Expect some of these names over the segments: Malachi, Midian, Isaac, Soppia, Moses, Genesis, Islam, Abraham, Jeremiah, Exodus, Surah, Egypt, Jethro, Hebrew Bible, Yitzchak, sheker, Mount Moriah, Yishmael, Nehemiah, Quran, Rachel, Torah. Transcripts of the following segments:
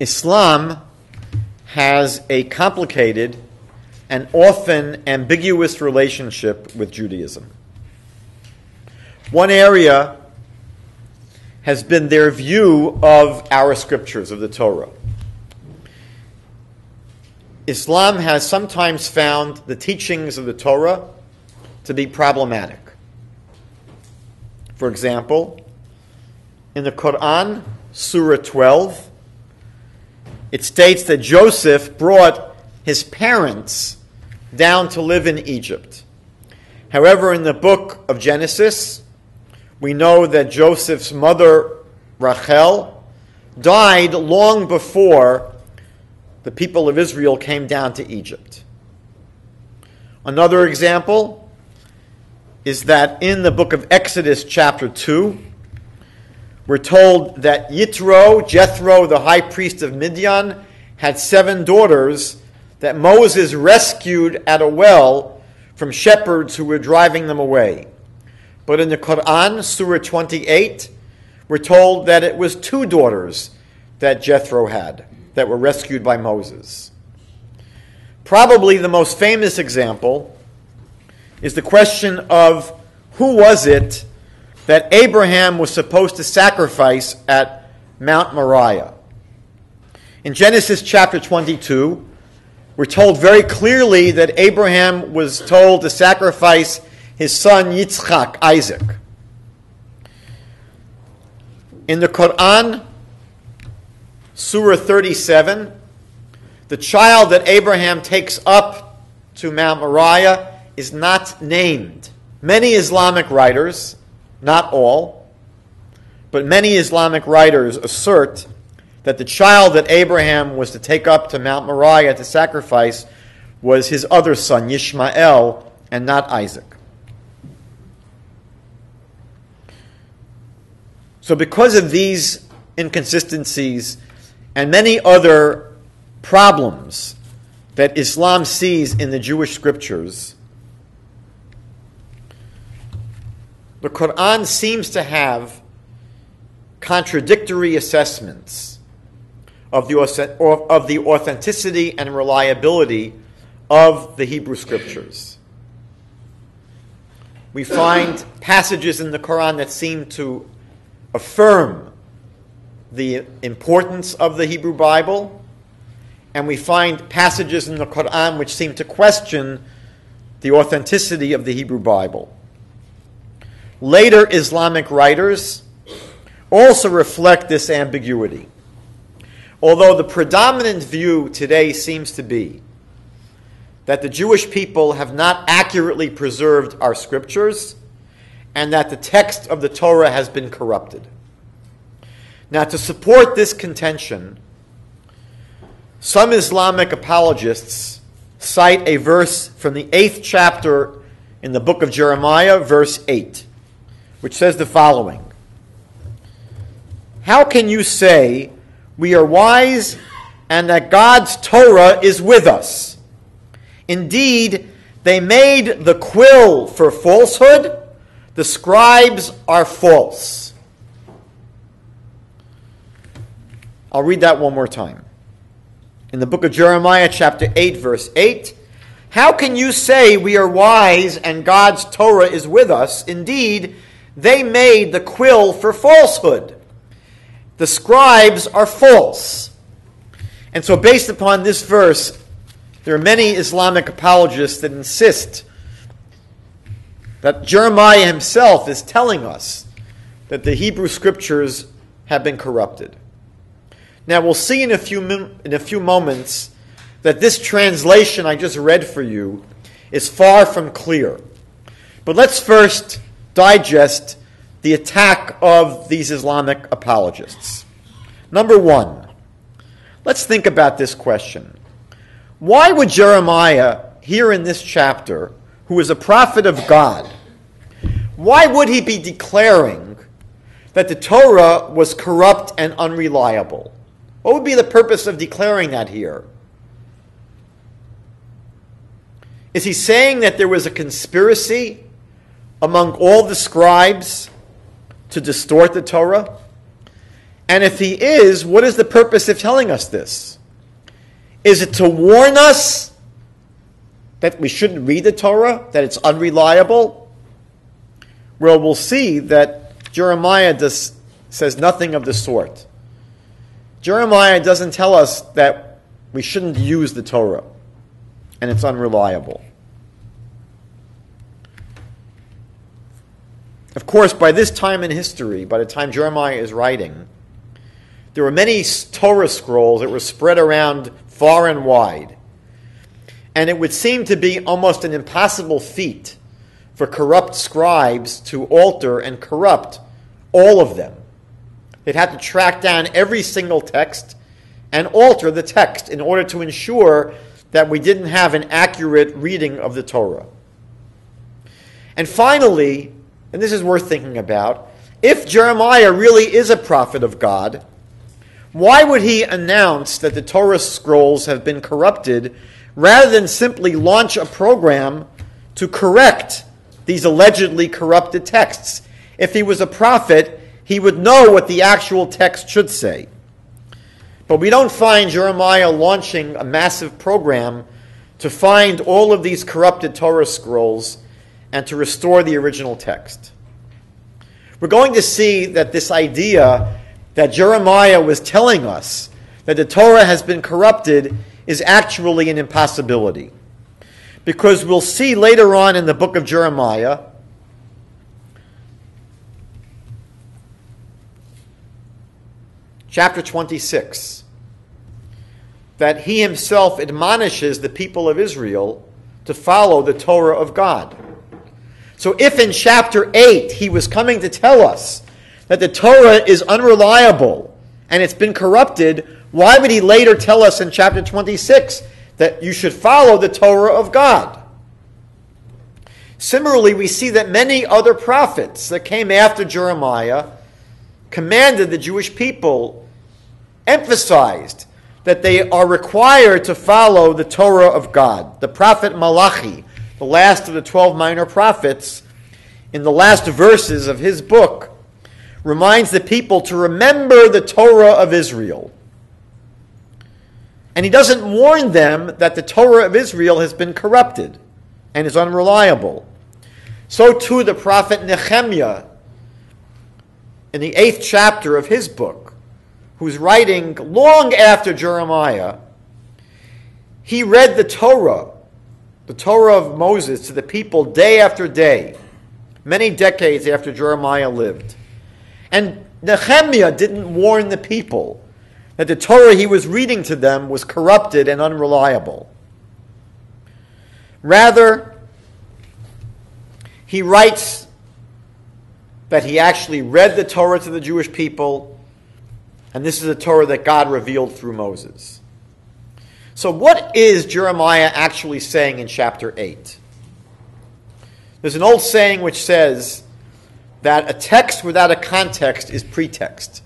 Islam has a complicated and often ambiguous relationship with Judaism. One area has been their view of our scriptures, of the Torah. Islam has sometimes found the teachings of the Torah to be problematic. For example, in the Quran, Surah 12, it states that Joseph brought his parents down to live in Egypt. However, in the book of Genesis, we know that Joseph's mother, Rachel, died long before the people of Israel came down to Egypt. Another example is that in the book of Exodus chapter 2, we're told that Jethro, the high priest of Midian, had 7 daughters that Moses rescued at a well from shepherds who were driving them away. But in the Quran, Surah 28, we're told that it was 2 daughters that Jethro had that were rescued by Moses. Probably the most famous example is the question of who was it that Abraham was supposed to sacrifice at Mount Moriah. In Genesis chapter 22, we're told very clearly that Abraham was told to sacrifice his son Yitzchak, Isaac. In the Quran, Surah 37, the child that Abraham takes up to Mount Moriah is not named. Many Islamic writers, not all, but many Islamic writers assert that the child that Abraham was to take up to Mount Moriah to sacrifice was his other son, Yishmael, and not Isaac. So because of these inconsistencies and many other problems that Islam sees in the Jewish scriptures, the Quran seems to have contradictory assessments of the authenticity and reliability of the Hebrew scriptures. We find passages in the Quran that seem to affirm the importance of the Hebrew Bible, and we find passages in the Quran which seem to question the authenticity of the Hebrew Bible. Later Islamic writers also reflect this ambiguity, although the predominant view today seems to be that the Jewish people have not accurately preserved our scriptures, and that the text of the Torah has been corrupted. Now, to support this contention, some Islamic apologists cite a verse from the 8th chapter in the book of Jeremiah, verse 8, which says the following: "How can you say we are wise and that God's Torah is with us? Indeed, they made the quill for falsehood. The scribes are false." I'll read that one more time. In the book of Jeremiah, chapter 8, verse 8, "How can you say we are wise and God's Torah is with us? Indeed, they made the quill for falsehood. The scribes are false." And so based upon this verse, there are many Islamic apologists that insist that Jeremiah himself is telling us that the Hebrew scriptures have been corrupted. Now we'll see in a few moments that this translation I just read for you is far from clear. But let's first digest the attack of these Islamic apologists. Number one, let's think about this question. Why would Jeremiah, here in this chapter, who is a prophet of God, why would he be declaring that the Torah was corrupt and unreliable? What would be the purpose of declaring that here? Is he saying that there was a conspiracy among all the scribes to distort the Torah? And if he is, what is the purpose of telling us this? Is it to warn us that we shouldn't read the Torah, that it's unreliable? Well, we'll see that Jeremiah says nothing of the sort. Jeremiah doesn't tell us that we shouldn't use the Torah and it's unreliable. Of course, by this time in history, by the time Jeremiah is writing, there were many Torah scrolls that were spread around far and wide. And it would seem to be almost an impossible feat for corrupt scribes to alter and corrupt all of them. They'd have to track down every single text and alter the text in order to ensure that we didn't have an accurate reading of the Torah. And finally, and this is worth thinking about, if Jeremiah really is a prophet of God, why would he announce that the Torah scrolls have been corrupted rather than simply launch a program to correct these allegedly corrupted texts? If he was a prophet, he would know what the actual text should say. But we don't find Jeremiah launching a massive program to find all of these corrupted Torah scrolls and to restore the original text. We're going to see that this idea that Jeremiah was telling us that the Torah has been corrupted is actually an impossibility. Because we'll see later on in the book of Jeremiah, chapter 26, that he himself admonishes the people of Israel to follow the Torah of God. So if in chapter 8 he was coming to tell us that the Torah is unreliable and it's been corrupted, why would he later tell us in chapter 26 that you should follow the Torah of God? Similarly, we see that many other prophets that came after Jeremiah commanded the Jewish people, emphasized that they are required to follow the Torah of God. The prophet Malachi, the last of the 12 minor prophets, in the last verses of his book, reminds the people to remember the Torah of Israel. And he doesn't warn them that the Torah of Israel has been corrupted and is unreliable. So too the prophet Nehemiah, in the 8th chapter of his book, who's writing long after Jeremiah, he read the Torah of Moses, to the people day after day, many decades after Jeremiah lived. And Nehemiah didn't warn the people that the Torah he was reading to them was corrupted and unreliable. Rather, he writes that he actually read the Torah to the Jewish people, and this is the Torah that God revealed through Moses. So what is Jeremiah actually saying in chapter 8? There's an old saying which says that a text without a context is pretext.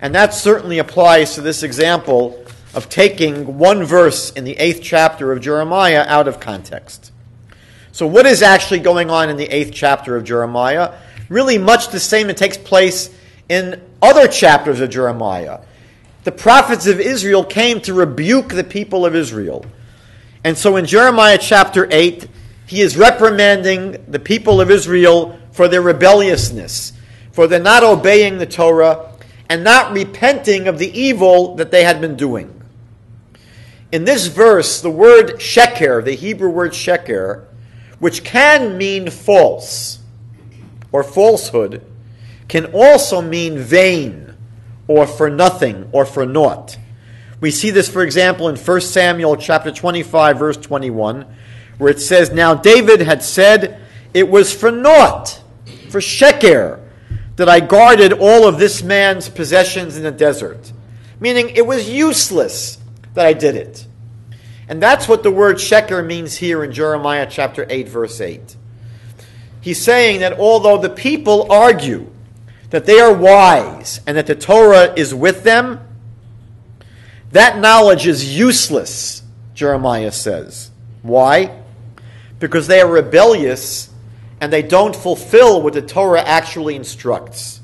And that certainly applies to this example of taking one verse in the 8th chapter of Jeremiah out of context. So what is actually going on in the 8th chapter of Jeremiah? Really much the same that takes place in other chapters of Jeremiah. The prophets of Israel came to rebuke the people of Israel. And so in Jeremiah chapter 8, he is reprimanding the people of Israel for their rebelliousness, for their not obeying the Torah and not repenting of the evil that they had been doing. In this verse, the word sheker, the Hebrew word sheker, which can mean false or falsehood, can also mean vain, or for nothing, or for naught. We see this, for example, in 1 Samuel chapter 25, verse 21, where it says, "Now David had said, it was for naught, for sheker, that I guarded all of this man's possessions in the desert." Meaning, it was useless that I did it. And that's what the word sheker means here in Jeremiah chapter 8, verse 8. He's saying that although the people argue that they are wise and that the Torah is with them, that knowledge is useless, Jeremiah says. Why? Because they are rebellious and they don't fulfill what the Torah actually instructs.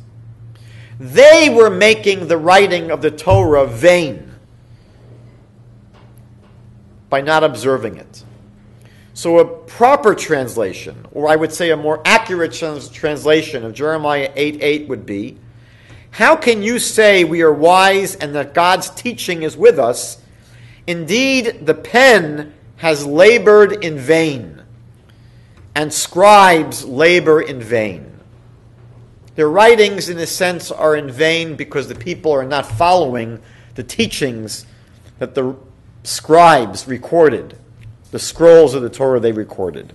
They were making the writing of the Torah vain by not observing it. So a proper translation, or I would say a more accurate translation of Jeremiah 8:8 would be, how can you say we are wise and that God's teaching is with us? Indeed, the pen has labored in vain, and scribes labor in vain. Their writings, in a sense, are in vain because the people are not following the teachings that the scribes recorded, the scrolls of the Torah they recorded.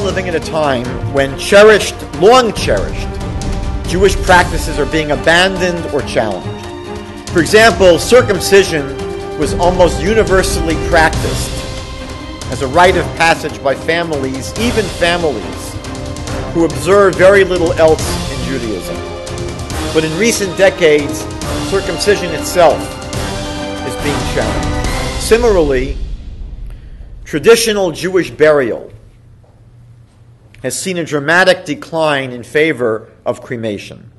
Living at a time when long cherished Jewish practices are being abandoned or challenged. For example, circumcision was almost universally practiced as a rite of passage by families, even families who observe very little else in Judaism. But in recent decades, circumcision itself is being challenged. Similarly, traditional Jewish burial has seen a dramatic decline in favor of cremation.